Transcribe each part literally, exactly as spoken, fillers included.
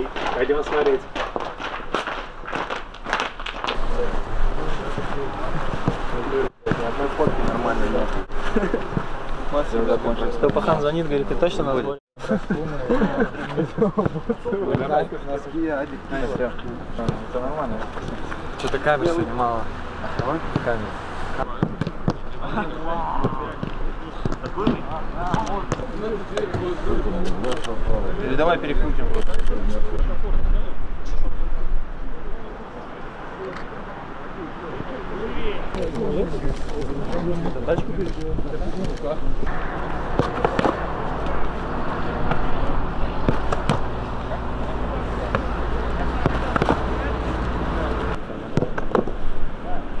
Окей, пойдем смотреть. Одной фотки нормально нет. Все закончилось. Стопахан звонит, говорит, ты точно нас звонишь? Это нормально. Что-то камер сегодня мало. Камер. Или давай перекрутим.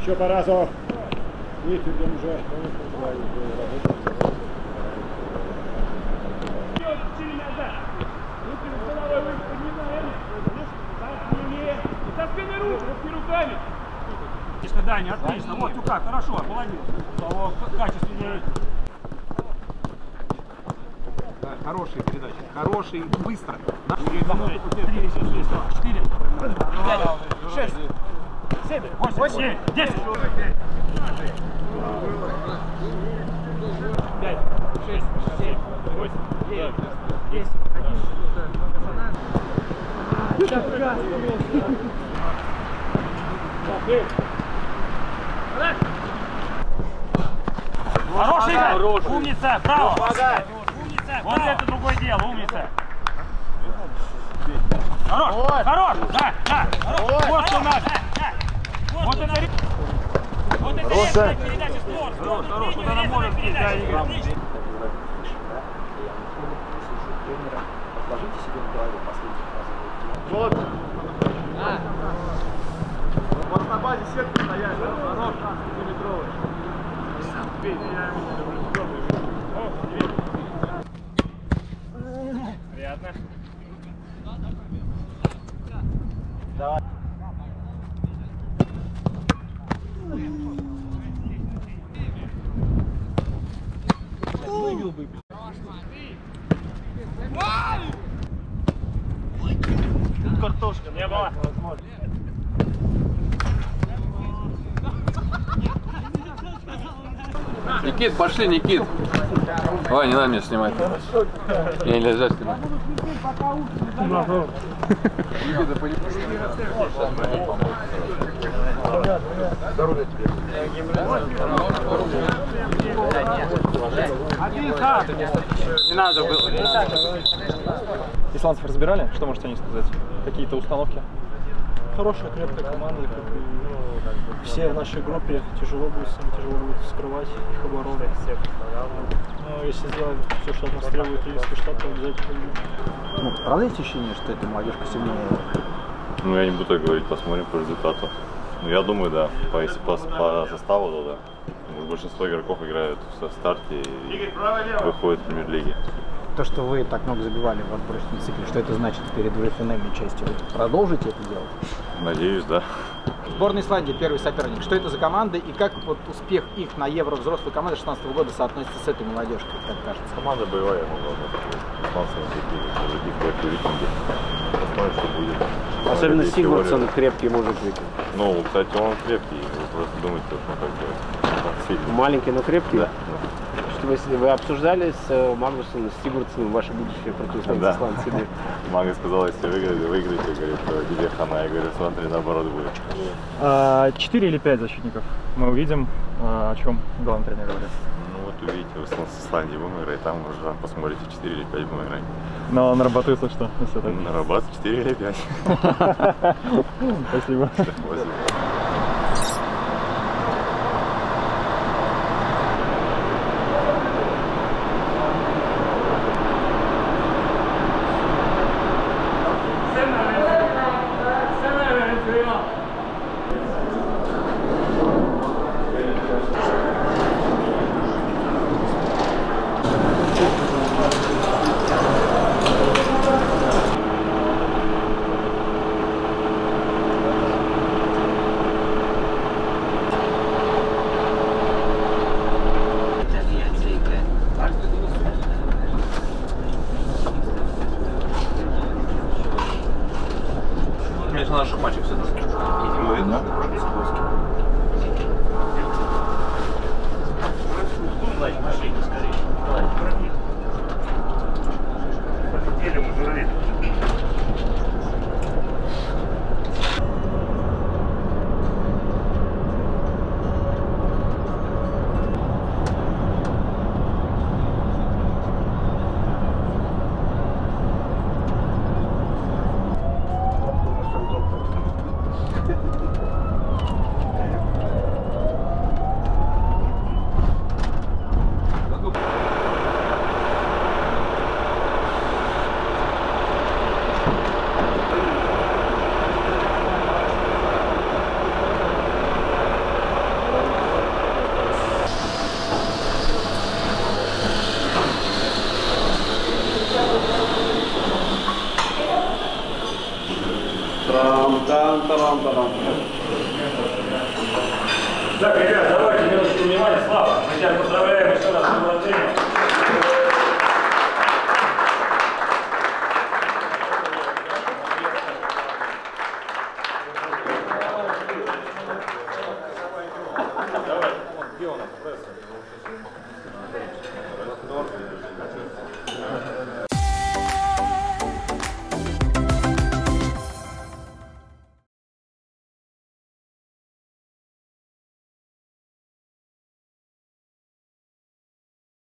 Еще по разу. Видите, там уже... Отлично, Даня, отлично. Вот рука, хорошо, молодец. Качественнее. Да, хорошие передачи. Хорошие, быстро. три, шесть, шесть, шесть, семь, восемь, восемь, десять. пять, шесть, семь, восемь, девять, десять. Хороший, хороший. Умница, браво. Умница, вот это другое дело, умница. Хорош, вот. Хорош, да, да. Вот, вот у нас. Да, да. Вот это. Вот это хорошая передача, спорт. Хорош, хорош, вот она может быть. Да, Игорь. Отложите себе в голове последний раз. Вот. Вот на базе сетка стоять, хорош, шестнадцатиметровый. Видите, я его не люблю. Приятно. Давай. Выбил бы. Тут картошка не было. Никит, пошли, Никит. Ой, не надо меня снимать. Я нельзя снимать. Здоровья тебе. Не надо было. Исландцев разбирали? Что можете о них сказать? Какие-то установки? Хорошая, крепкая команда. Все в нашей группе, тяжело будет, тяжело будет вскрывать их оборону. Но если сделать все, что от нас требует Ильинский штат, то обязательно. Ну, правда есть ощущение, что это молодежка сильнее? Ну, я не буду так говорить, посмотрим по результату. Ну, я думаю, да, по, если по, по составу, то да. Большинство игроков играют в старте и выходят в премьер-лиге. То, что вы так много забивали в отборочном цикле, что это значит перед ВФНМ частью? Вы продолжите это делать? Надеюсь, да. Сборная Исландии первый соперник. Что это за команда и как вот успех их на Евро взрослой команды шестнадцатого года соотносится с этой молодежкой, как кажется? Команда боевая, но будет. Особенно Сигурдссон крепкий мужик. Ну, кстати, он крепкий. Вы просто думаете, что он так делает. Маленький, но крепкий? Да. Если вы обсуждали с Мангусом, с Тигурцем ваше будущее противостояние, да, с исландцами? Мангус сказал, если выиграете, выиграете, говорит, то тебе хана. Я говорю, смотри, наоборот будет. четыре или пять защитников. Мы увидим, о чем главный тренер говорит. Ну вот увидите, вы с Исландии будем играть, там уже посмотрите, четыре или пять будем играть. Но нарабатывается что? Нарабатывается четыре или пять. Спасибо. Субтитры на наших матчах все это. Ну, видно. Так, ребят, давайте немножко внимания, Слава. Мы тебя поздравляем еще раз с днем рождения.